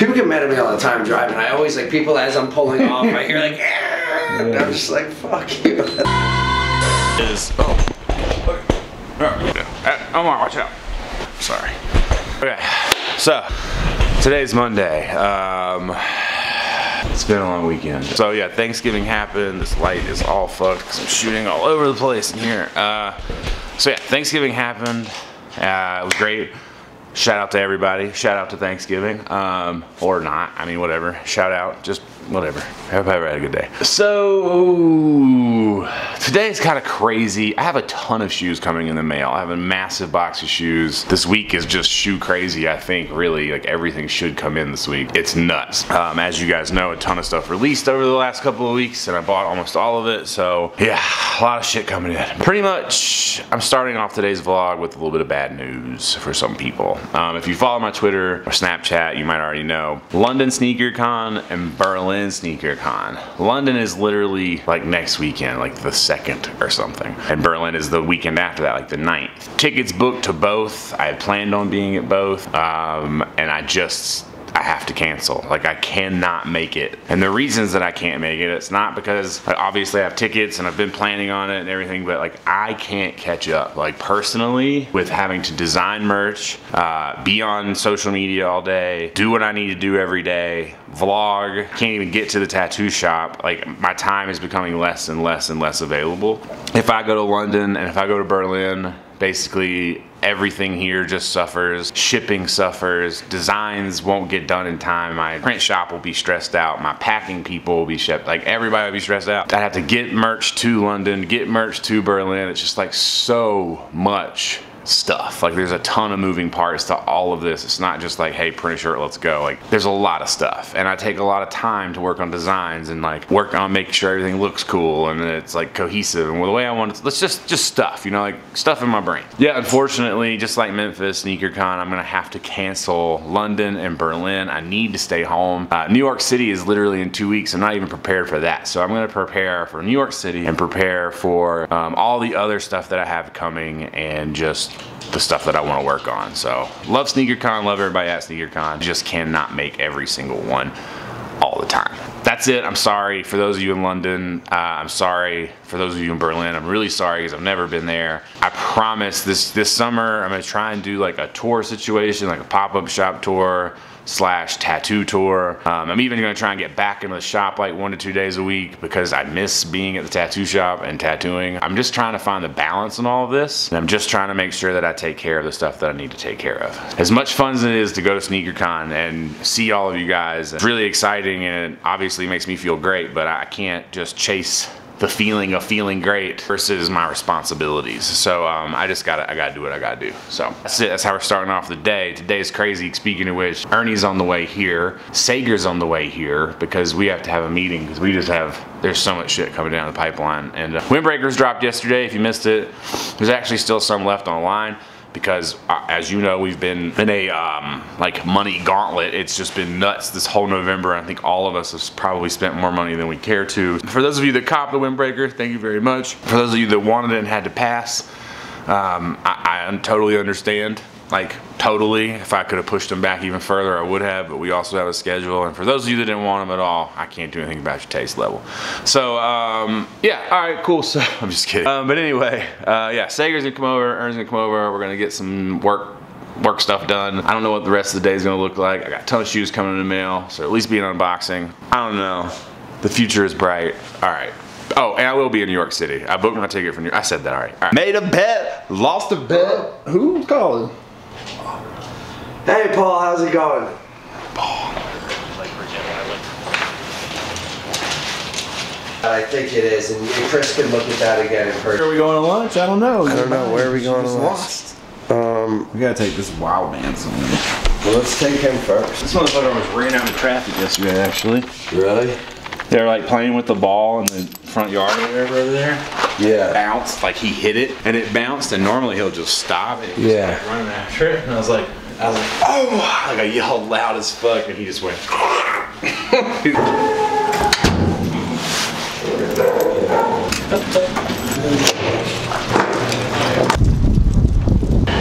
People get mad at me all the time driving. I always like people as I'm pulling off. I hear like, yeah. And I'm just like, fuck you. I'm on, watch out. Sorry. Okay, so today's Monday. It's been a long weekend. So yeah, Thanksgiving happened. This light is all fucked because I'm shooting all over the place in here. So yeah, Thanksgiving happened. It was great. Shout out to everybody. Shout out to Thanksgiving. Or not. I mean, whatever. Shout out. Just whatever. Everybody had a good day. So today's kind of crazy. I have a ton of shoes coming in the mail. I have a massive box of shoes. This week is just shoe crazy, I think, really. Like, everything should come in this week. It's nuts. As you guys know, a ton of stuff released over the last couple of weeks, and I bought almost all of it. So yeah, a lot of shit coming in. Pretty much, I'm starting off today's vlog with a little bit of bad news for some people. If you follow my Twitter or Snapchat, you might already know. London Sneakercon and Berlin Sneakercon. London is literally like next weekend, like the 2nd or something. And Berlin is the weekend after that, like the 9th. Tickets booked to both. I had planned on being at both. And I have to cancel. Like, I cannot make it. And the reasons that I can't make it, it's not because I obviously have tickets and I've been planning on it and everything, but like, I can't catch up. Like, personally, with having to design merch, be on social media all day, do what I need to do every day, vlog, can't even get to the tattoo shop. Like, my time is becoming less and less and less available. If I go to London and if I go to Berlin, basically everything here just suffers. Shipping suffers. Designs won't get done in time. My print shop will be stressed out. My packing people will be shipped. Like, everybody will be stressed out. I have to get merch to London, get merch to Berlin. It's just like so much stuff. Like, there's a ton of moving parts to all of this. It's not just like, hey, print a shirt, let's go. Like, there's a lot of stuff, and I take a lot of time to work on designs and like work on making sure everything looks cool and it's like cohesive and the way I want it. Let's just stuff, you know, like stuff in my brain. Yeah, unfortunately, just like Memphis SneakerCon, I'm gonna have to cancel London and Berlin. I need to stay home. New York City is literally in 2 weeks. I'm not even prepared for that, so I'm gonna prepare for New York City and prepare for all the other stuff that I have coming and just the stuff that I want to work on. So love SneakerCon, love everybody at SneakerCon, just cannot make every single one all the time. That's it. I'm sorry for those of you in London. I'm sorry for those of you in Berlin. I'm really sorry because I've never been there. I promise this summer I'm gonna try and do like a tour situation, like a pop-up shop tour / tattoo tour. I'm even gonna try and get back into the shop like 1 to 2 days a week because I miss being at the tattoo shop and tattooing. I'm just trying to find the balance in all of this, and I'm just trying to make sure that I take care of the stuff that I need to take care of. As much fun as it is to go to SneakerCon and see all of you guys, it's really exciting and it obviously makes me feel great, but I can't just chase the feeling of feeling great versus my responsibilities. So I gotta do what I gotta do. So that's it, that's how we're starting off the day. Today's crazy. Speaking of which, Ernie's on the way here. Sager's on the way here because we have to have a meeting because there's so much shit coming down the pipeline. And windbreakers dropped yesterday, if you missed it. There's actually still some left on the line because as you know, we've been in a like money gauntlet. It's just been nuts this whole November. I think all of us have probably spent more money than we care to. For those of you that copped the windbreaker, thank you very much. For those of you that wanted it and had to pass, I totally understand. Like, totally. If I could have pushed them back even further, I would have, but we also have a schedule. And for those of you that didn't want them at all, I can't do anything about your taste level. So, yeah, all right, cool. So, I'm just kidding. But anyway, yeah, Sager's gonna come over, Ern's gonna come over. We're gonna get some work stuff done. I don't know what the rest of the day is gonna look like. I got a ton of shoes coming in the mail, so at least be an unboxing. I don't know. The future is bright. All right. Oh, and I will be in New York City. I booked my ticket for New York. I said that, all right. All right. Made a bet, lost a bet. Who's calling? Hey Paul, how's it going? Paul. I think it is, and Chris can look at that again in person. Are we going to lunch? I don't know. I don't know. Where are we going to lunch? Lost. We gotta take this wild man somewhere. Well, let's take him first. This motherfucker almost ran out of traffic yesterday, actually. Really? They're like playing with the ball in the front yard or whatever over there. Yeah. It bounced, like he hit it, and it bounced, and normally he'll just stop it. Yeah. Just running after it, and I was like, oh! Like, I yelled loud as fuck, and he just went.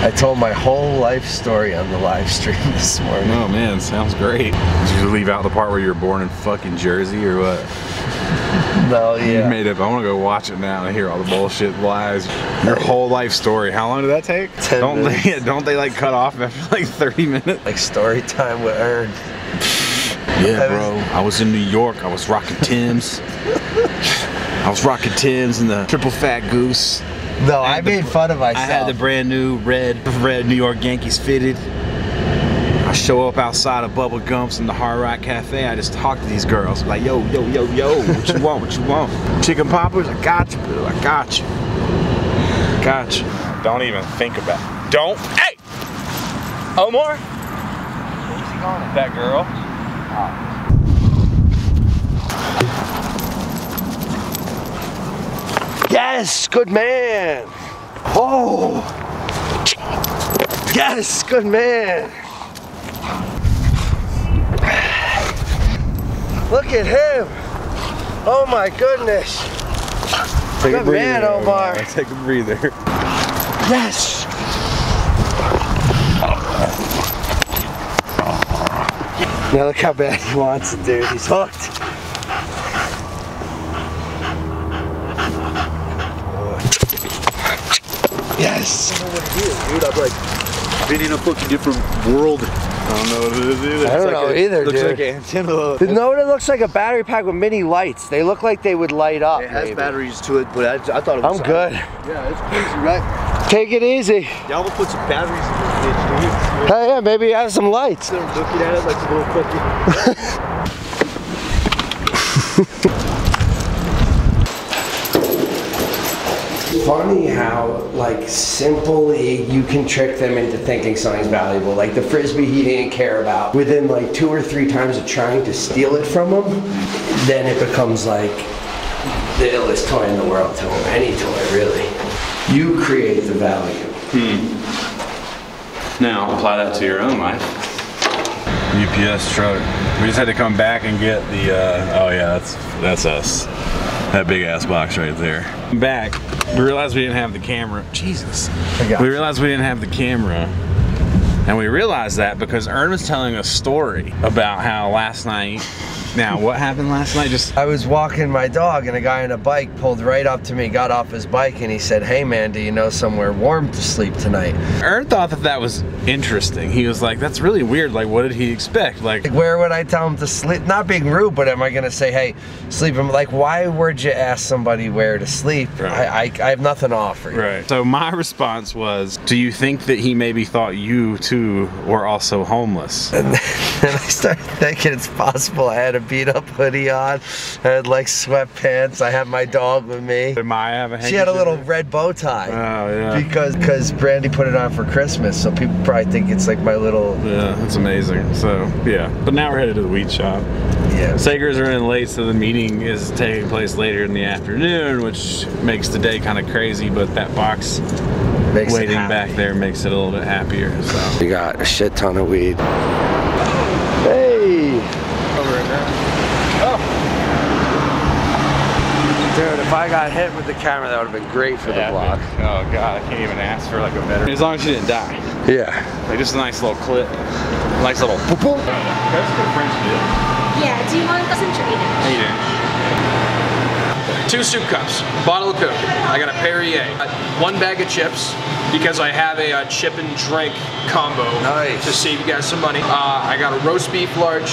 I told my whole life story on the live stream this morning. Oh man, sounds great. Did you leave out the part where you were born in fucking Jersey or what? No, yeah. You made up. I want to go watch it now and hear all the bullshit lies. Your whole life story. How long did that take? 10 minutes. Don't they like cut off after like 30 minutes? Like story time with Ern. Yeah, bro. I was in New York. I was rocking Tim's. I was rocking Tim's and the triple fat goose. No, I made fun of myself. I had the brand new red New York Yankees fitted. I show up outside of Bubba Gump's in the Hard Rock Cafe. I just talk to these girls. Like, yo, yo, yo, yo, what you want, what you want? Chicken poppers? I got you, bro, I got you. I got you. Don't even think about it. Don't. Hey! Omar? Where's he going? That girl. Oh. Yes, good man. Oh, yes, good man. Look at him. Oh my goodness. Take good a breather, man, Omar. Take a breather. Yes. Now look how bad he wants it, dude. He's hooked. Yes! I don't know what it is, dude. I've like been in a fucking different world. I don't know what it is either. I don't like know a, either, looks dude. Looks like an antenna. You know what it looks like? A battery pack with mini lights. They look like they would light up. It has maybe. Batteries to it, but I thought it was. I'm good. Yeah, it's crazy, right? Take it easy. Y'all will put some batteries in this bitch, dude. Hell yeah, maybe you have some lights. They're looking at it like a little fucking. Funny how like simply you can trick them into thinking something's valuable. Like the Frisbee he didn't care about. Within like 2 or 3 times of trying to steal it from him, then it becomes like the illest toy in the world to him. Any toy really. You create the value. Hmm. Now apply that to your own life. UPS truck. We just had to come back and get the oh yeah, that's us. That big ass box right there. Back, we realized we didn't have the camera. Jesus. We realized we didn't have the camera. And we realized that because Ern was telling a story about how last night, now what happened last night? Just I was walking my dog and a guy on a bike pulled right up to me, got off his bike and he said, hey man, do you know somewhere warm to sleep tonight? Ern thought that that was interesting. He was like, that's really weird. Like what did he expect? Like where would I tell him to sleep? Not being rude, but am I gonna say, hey, sleep? I'm like, why would you ask somebody where to sleep? Right. I have nothing to offer you. Right. So my response was, do you think that he maybe thought you too were also homeless? And then I started thinking it's possible I had a beat up hoodie on, I had like sweatpants, I had my dog with me. Did Maya have a handkerchief? She had a little red bow tie. Oh yeah. Because Brandy put it on for Christmas, so people probably think it's like my little. Yeah, that's amazing. So yeah, but now we're headed to the weed shop. Yeah. Sagers are in late, so the meeting is taking place later in the afternoon, which makes the day kind of crazy, but that box makes waiting back there makes it a little bit happier. So. We got a shit ton of weed. Hey! Dude, if I got hit with the camera, that would have been great for the vlog. Oh god, I can't even ask for like a better. As long as you didn't die. Yeah. Like just a nice little clip, nice little poop. That's what French did. Yeah. Do you want some drink? 2 soup cups, bottle of Coke. I got a Perrier, 1 bag of chips because I have a chip and drink combo to save you guys some money. I got a roast beef large.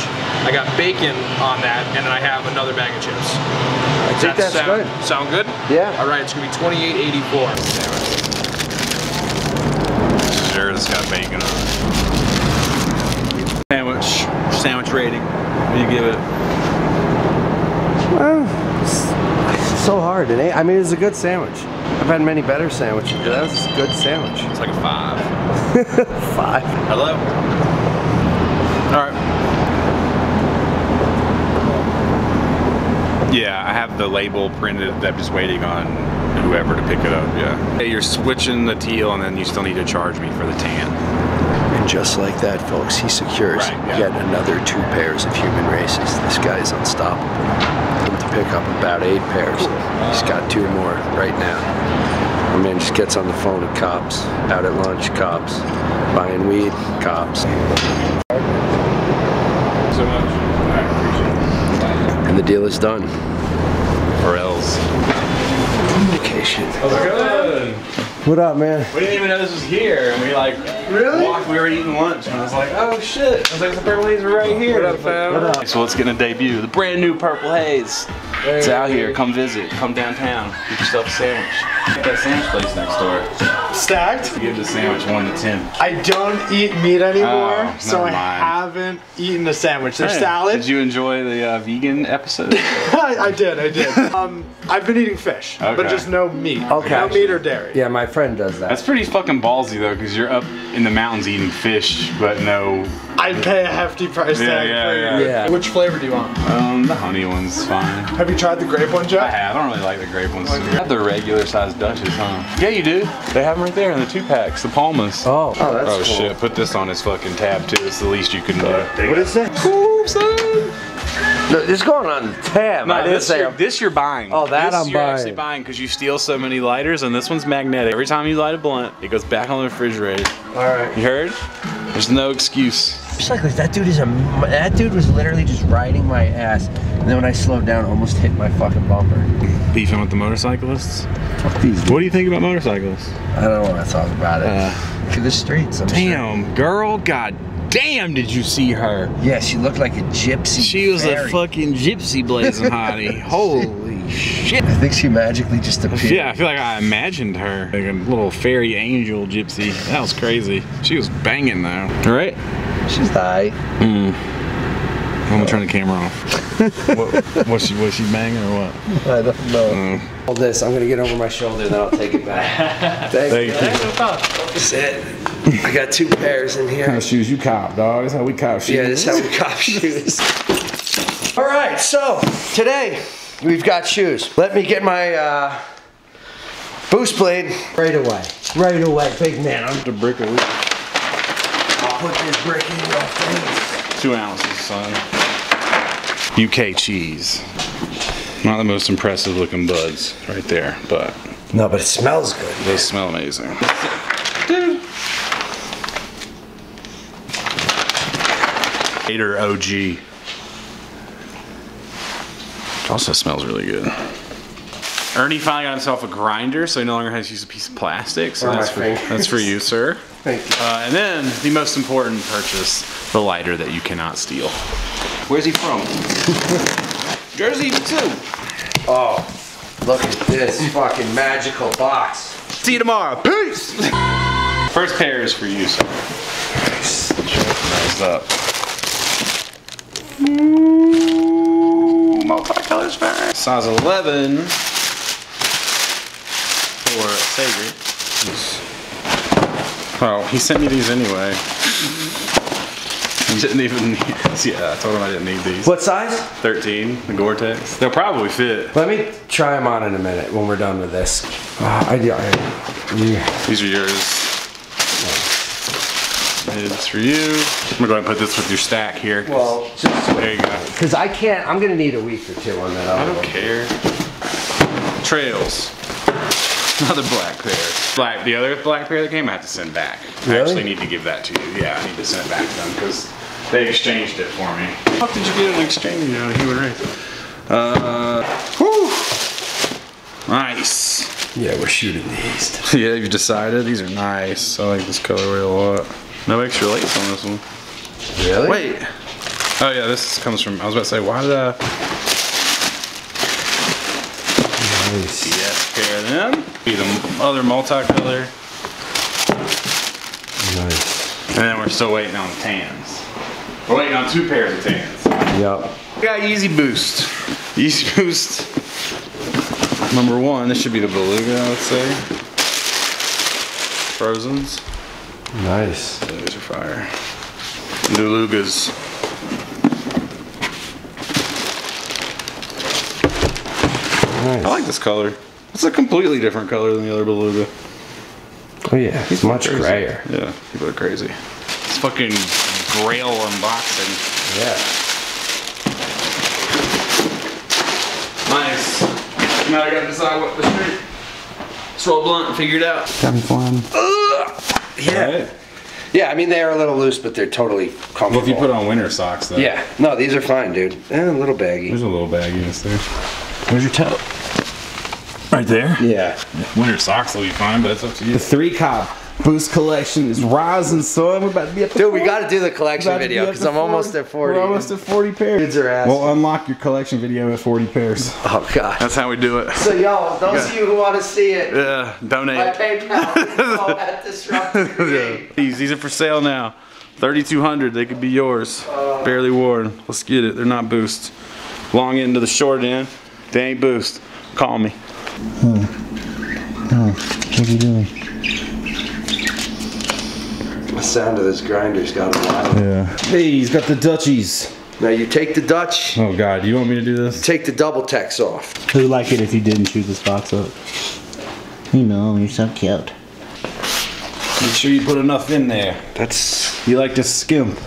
I got bacon on that, and then I have another bag of chips. I think that's good. Sound good? Yeah. All right, it's gonna be $28.84. Sure, it's got bacon on it. Sandwich rating. What do you give it? Well, it's so hard. It ain't, I mean, it's a good sandwich. I've had many better sandwiches, but that was a good sandwich. It's like a 5. 5. Hello. All right. Yeah, I have the label printed. I'm just waiting on whoever to pick it up, yeah. Hey, you're switching the teal and then you still need to charge me for the tan. And just like that, folks, he secures yet another 2 pairs of Human Races. This guy's unstoppable. To pick up about 8 pairs. He's got 2 more right now. My man just gets on the phone to cops, out at lunch, cops, buying weed, cops. So much. I appreciate it. And the deal is done. Or else. Indication. How's it going? What up, man? We didn't even know this was here, and we like walked. We were eating lunch, and I was like, oh shit! I was like, the Purple Haze are right here. What up, fam? What up? So it's gonna debut the brand new Purple Haze. It's out here. Come visit. Come downtown. Get yourself a sandwich. Get that sandwich place next door. Stacked? Give the sandwich 1 to 10. I don't eat meat anymore, so I haven't eaten a sandwich. There's salad. Did you enjoy the vegan episode? I did. I've been eating fish, but just no meat. Okay. No meat or dairy. Yeah, my friend does that. That's pretty fucking ballsy though, because you're up in the mountains eating fish, but no. I'd pay a hefty price tag for you. Yeah. Which flavor do you want? The honey one's fine. Have you tried the grape one, Jeff? I have. I don't really like the grape ones. I have the regular sized Dutchess, huh? Yeah, you do. They have them right there in the 2-packs, the Palmas. Oh, oh that's cool. Oh shit, put this on his fucking tab too. It's the least you can do. What is that? Cool, son. Look, it's going on the tab. No, I didn't say this you're buying. Oh, that I'm buying. You're actually buying because you steal so many lighters, and this one's magnetic. Every time you light a blunt, it goes back on the refrigerator. All right. You heard? There's no excuse. Just like that dude is a. That dude was literally just riding my ass, and then when I slowed down, almost hit my fucking bumper. Beefing with the motorcyclists. Fuck these. Dudes. What do you think about motorcyclists? I don't want to talk about it. To the streets. I'm sure. Girl, god. Damn, did you see her? Yeah, she looked like a gypsy. She was a fucking gypsy blazing hottie. Holy shit. I think she magically just appeared. Yeah, I feel like I imagined her. Like a little fairy angel gypsy. That was crazy. She was banging though. Right? She's high. I'm gonna turn the camera off. was she banging or what? I don't know. All this, I'm gonna get over my shoulder and then I'll take it back. Thank you. That's it. I got 2 pairs in here. What kind of shoes you cop, dog? That's how we cop shoes. Yeah, that's how we cop shoes. All right, so today we've got shoes. Let me get my boost blade right away, big man. I'm the brick of it. I'll put this brick in your face. 2 ounces, son. UK cheese. Not the most impressive looking buds right there, but it smells good. They smell amazing, dude. Gator OG. It also smells really good. Ernie finally got himself a grinder, so he no longer has to use a piece of plastic. So that's for you, sir. Thank you. And then the most important purchase: the lighter that you cannot steal. Where's he from? Jersey too. Oh, look at this fucking magical box. See you tomorrow. Peace. First pair is for you, sir. Nice up. Ooh, multicolors first. Size 11 for Savory. Oh, he sent me these anyway. You didn't even need these. Yeah, I told him I didn't need these. What size? 13, the Gore-Tex. They'll probably fit. Let me try them on in a minute when we're done with this. These are yours. It's for you. I'm gonna go ahead and put this with your stack here. Well, just there you go. Because I can't. I'm gonna need a week or two on that. I don't care. Trails. Another black pair. The other black pair that came, I have to send back. Really? I actually need to give that to you. Yeah, I need to send it back to them because they exchanged it for me. How did you get an exchange on a Human Race? Whoo! Nice. Yeah, we're shooting these. Yeah, you've decided. These are nice. I like this colorway a lot. No extra lace on this one. Really? Wait. Oh yeah, this comes from, I was about to say, why did I... Nice. Yes, pair of them. Be the other multicolor. Nice. And then we're still waiting on tans. We're waiting on 2 pairs of tans. Yep. We got Yeezy Boost. Yeezy Boost. Number 1, this should be the Beluga, I would say. Frozen's. Nice. Those are fire. Belugas. Nice. I like this color. It's a completely different color than the other Beluga. Oh yeah, he's much grayer. Yeah, people are crazy. It's fucking grail unboxing. Yeah. Nice. Now I gotta decide what the street. Roll blunt, figure it out. Time for him. Yeah. Right. Yeah, I mean, they are a little loose, but they're totally comfortable. Well, if you put on winter socks, though. Yeah. No, these are fine, dude. A little baggy. There's a little bagginess there. Where's your toe? Right there? Yeah. Winter socks will be fine, but it's up to you. The 3 Cob Boost Collection is rising, so I'm about to be up to 40. Dude, we got to do the collection video, because I'm almost at 40. We're almost at 40 pairs. Kids are ass. We'll unlock your collection video at 40 pairs. Oh, God. That's how we do it. So, y'all, those of you who want to see it, donate. My PayPal, all at Disrupted TV. These are for sale now. 3,200. They could be yours. Barely worn. Let's get it. They're not Boost. Long end to the short end. They ain't Boost. Call me. What are you doing? The sound of this grinder's got a lot. Yeah. Hey, he's got the Dutchies. Now you take the Dutch. Oh God, you want me to do this? Take the Gore-Tex off. Who'd like it if you didn't shoot this box up? You know, you're so cute. Make sure you put enough in there. That's... You like to skimp.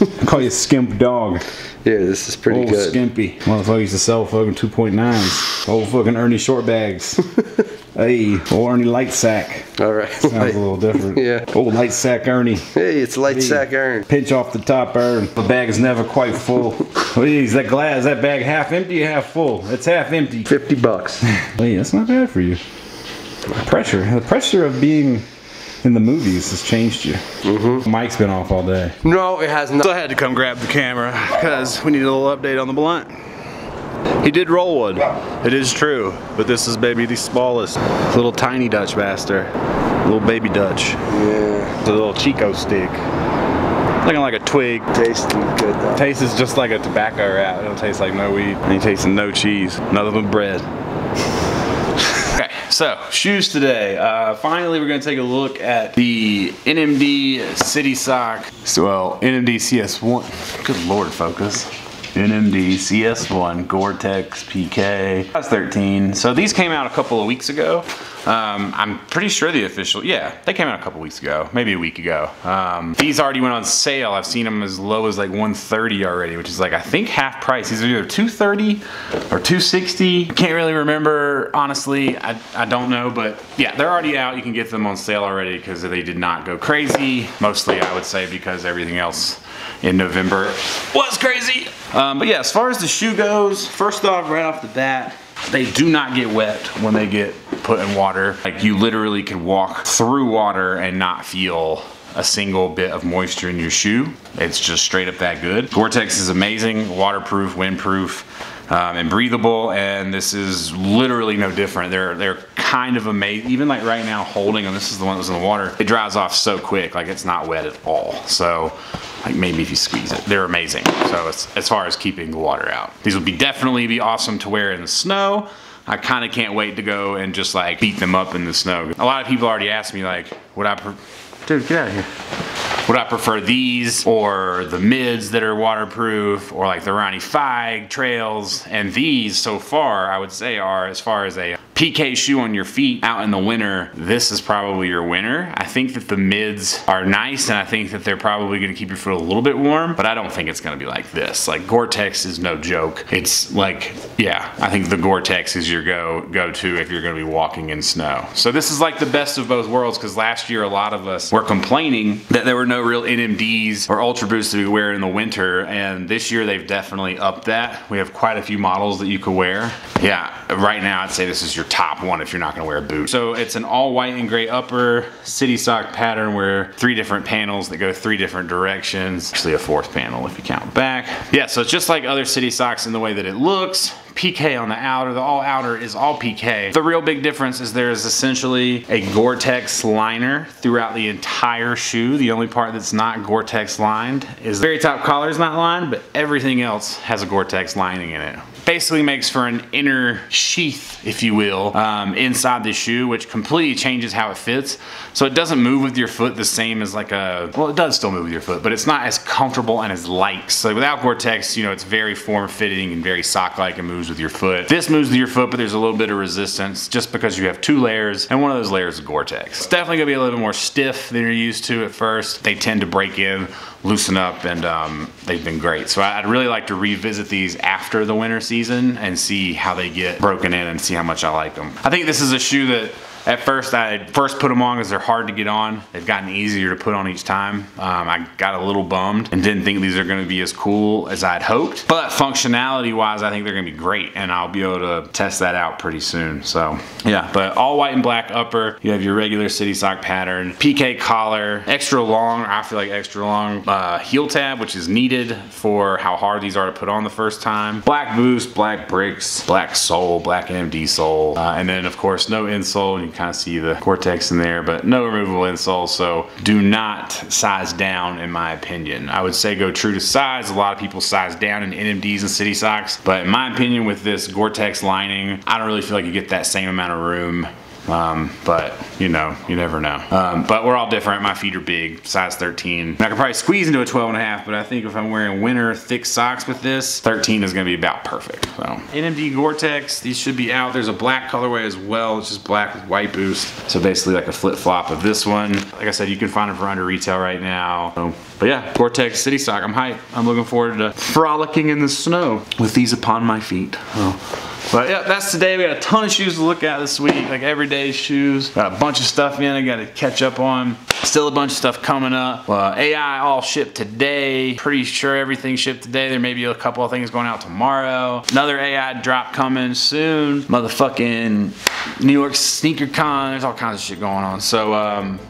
I call you skimp dog. Yeah, this is pretty good. Old skimpy. Motherfucker used to sell fucking 2.9s. Old fucking Ernie short bags. Hey, old Ernie Light Sack. All right. Sounds a little different. Yeah. Old Light Sack Ernie. Hey, it's Light Sack Ernie. Pinch off the top, Ernie. The bag is never quite full. Please, that glass, is that bag half empty or half full? It's half empty. $50. Hey, that's not bad for you. Pressure. The pressure of being in the movies has changed you. Mm-hmm. Mike's been off all day. No, it has not. So I had to come grab the camera because we need a little update on the blunt. He did roll one, it is true, but this is maybe the smallest. Little tiny Dutch bastard. Little baby Dutch. Yeah. It's a little Chico stick. Looking like a twig. Tasting good though. Tastes just like a tobacco wrap. It'll taste like no weed. And he tastes no cheese. Nothing but bread. Okay, so shoes today. Finally we're gonna take a look at the NMD City Sock. Well, NMD CS1. Good Lord, focus. NMD CS1 Gore-Tex PK. That's 13. So these came out a couple of weeks ago. I'm pretty sure the official, they came out a couple weeks ago, maybe a week ago. These already went on sale. I've seen them as low as like 130 already, which is like I think half price. These are either 230 or 260. I can't really remember honestly. I don't know, but yeah, they're already out. You can get them on sale already because they did not go crazy. Mostly I would say because everything else in November was crazy. But yeah, as far as the shoe goes, first off, right off the bat, they do not get wet when they get put in water. Like you literally can walk through water and not feel a single bit of moisture in your shoe. It's just straight up that good. Gore-Tex is amazing, waterproof, windproof, and breathable, and this is literally no different. They're kind of amazing. Even like right now holding them, this is the one that was in the water, it dries off so quick, like it's not wet at all. So like maybe if you squeeze it, they're amazing. So it's, as far as keeping the water out, these would be definitely be awesome to wear in the snow. I kind of can't wait to go and just like beat them up in the snow. A lot of people already asked me like, dude, get out of here. Would I prefer these or the mids that are waterproof or like the Ronnie Feig trails? And these so far I would say are, as far as a PK shoe on your feet out in the winter, this is probably your winner. I think that the mids are nice and I think that they're probably gonna keep your foot a little bit warm, but I don't think it's gonna be like this. Like Gore-Tex is no joke. It's like, yeah, I think the Gore-Tex is your go-to if you're gonna be walking in snow. So this is like the best of both worlds because last year a lot of us were complaining that there were no real NMDs or Ultra Boosts to be wearing in the winter, and this year they've definitely upped that. We have quite a few models that you could wear. Yeah, right now I'd say this is your top one if you're not gonna wear a boot. So it's an all white and gray upper city sock pattern where 3 different panels that go 3 different directions. Actually a 4th panel if you count back. Yeah, so it's just like other city socks in the way that it looks. PK on the outer, the all outer is all PK. The real big difference is there is essentially a Gore-Tex liner throughout the entire shoe. The only part that's not Gore-Tex lined is the very top collar is not lined, but everything else has a Gore-Tex lining in it. Basically makes for an inner sheath, if you will, inside the shoe, which completely changes how it fits. So it doesn't move with your foot the same as like a, well, it does still move with your foot, but it's not as comfortable and as light. So without Gore-Tex, you know, it's very form-fitting and very sock-like and moves with your foot. This moves with your foot, but there's a little bit of resistance just because you have 2 layers, and one of those layers is Gore-Tex. It's definitely gonna be a little bit more stiff than you're used to at first. They tend to break in, loosen up, and they've been great. So I'd really like to revisit these after the winter season and see how they get broken in and see how much I like them. I think this is a shoe that At first, I first put them on because they're hard to get on. They've gotten easier to put on each time. I got a little bummed and didn't think these are gonna be as cool as I'd hoped. But functionality wise, I think they're gonna be great, and I'll be able to test that out pretty soon. So yeah, but all white and black upper. You have your regular city sock pattern, PK collar, extra long, I feel like extra long heel tab, which is needed for how hard these are to put on the first time. Black boots, black bricks, black sole, black NMD sole. And then of course, no insole. You kind of see the Gore-Tex in there, but no removable insole, so do not size down in my opinion. I would say go true to size. A lot of people size down in NMDs and city socks, but in my opinion with this Gore-Tex lining, I don't really feel like you get that same amount of room. But you know, you never know. But we're all different. My feet are big, size 13. I could probably squeeze into a 12.5, but I think if I'm wearing winter thick socks with this, 13 is gonna be about perfect. So NMD Gore-Tex, these should be out. There's a black colorway as well. It's just black with white boost. So basically like a flip flop of this one. Like I said, you can find them for under retail right now. So, but yeah, Gore-Tex city sock. I'm hyped. I'm looking forward to frolicking in the snow with these upon my feet. Oh. But yeah, that's today. We got a ton of shoes to look at this week, like everyday shoes. Got a bunch of stuff in I gotta catch up on. Still a bunch of stuff coming up. AI all shipped today. Pretty sure everything shipped today. There may be a couple of things going out tomorrow. Another AI drop coming soon. Motherfucking New York Sneakercon. There's all kinds of shit going on. So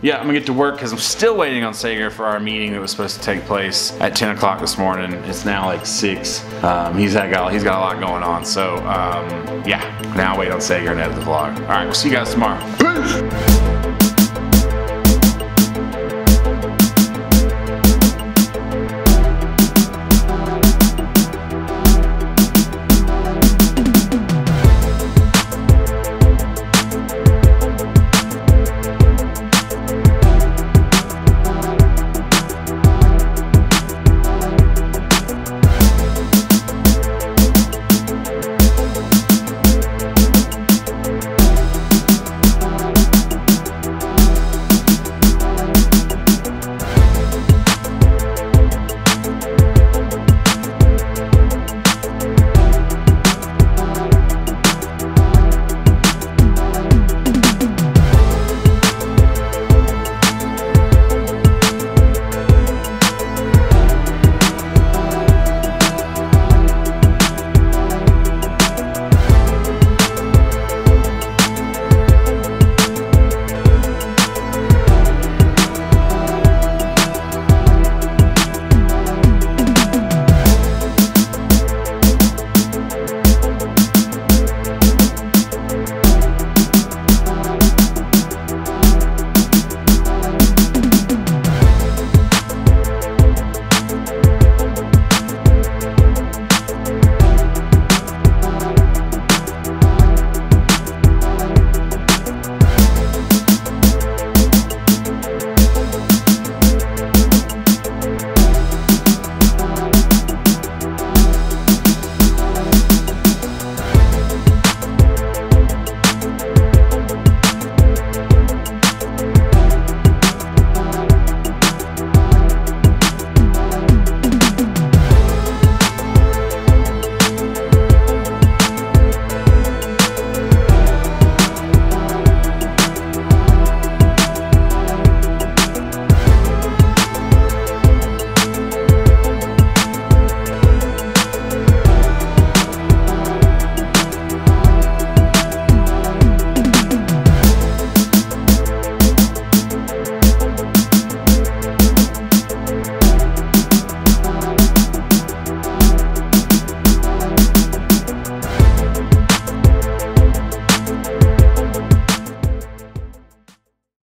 yeah, I'm gonna get to work because I'm still waiting on Sager for our meeting that was supposed to take place at 10 o'clock this morning. It's now like 6. He's got a lot going on. So yeah, now wait on Sager and edit the vlog. All right, we'll see you guys tomorrow. Peace!